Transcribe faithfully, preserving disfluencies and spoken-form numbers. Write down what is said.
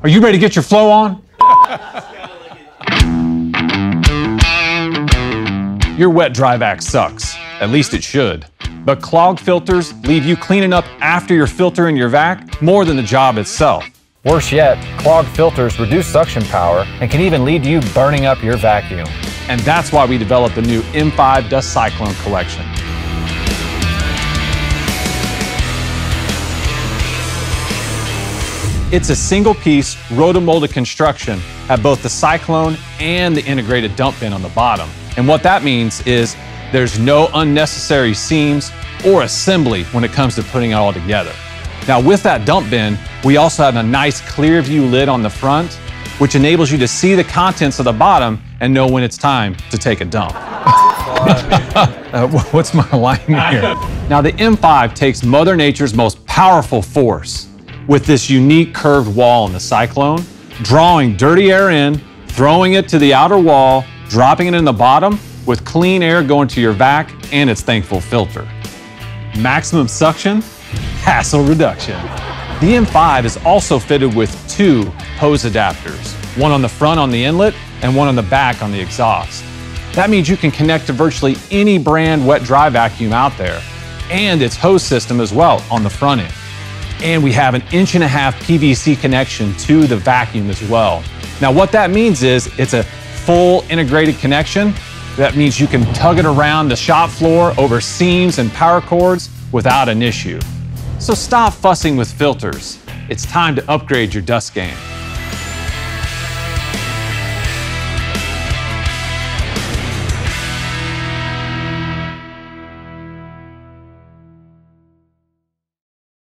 Are you ready to get your flow on? Your wet dry vac sucks. At least it should. But clogged filters leave you cleaning up after your filter and your vac more than the job itself. Worse yet, clogged filters reduce suction power and can even lead to you burning up your vacuum. And that's why we developed the new M five Dust Cyclone Collection. It's a single-piece rotomolded construction at both the cyclone and the integrated dump bin on the bottom. And what that means is there's no unnecessary seams or assembly when it comes to putting it all together. Now, with that dump bin, we also have a nice clear view lid on the front, which enables you to see the contents of the bottom and know when it's time to take a dump. uh, what's my line here? Now, the M five takes Mother Nature's most powerful force, with this unique curved wall in the cyclone, drawing dirty air in, throwing it to the outer wall, dropping it in the bottom, with clean air going to your vac and its thankful filter. Maximum suction, hassle reduction. The M five is also fitted with two hose adapters, one on the front on the inlet and one on the back on the exhaust. That means you can connect to virtually any brand wet-dry vacuum out there, and its hose system as well on the front end. And we have an inch and a half P V C connection to the vacuum as well. Now what that means is it's a full integrated connection. That means you can tug it around the shop floor over seams and power cords without an issue. So stop fussing with filters. It's time to upgrade your dust game.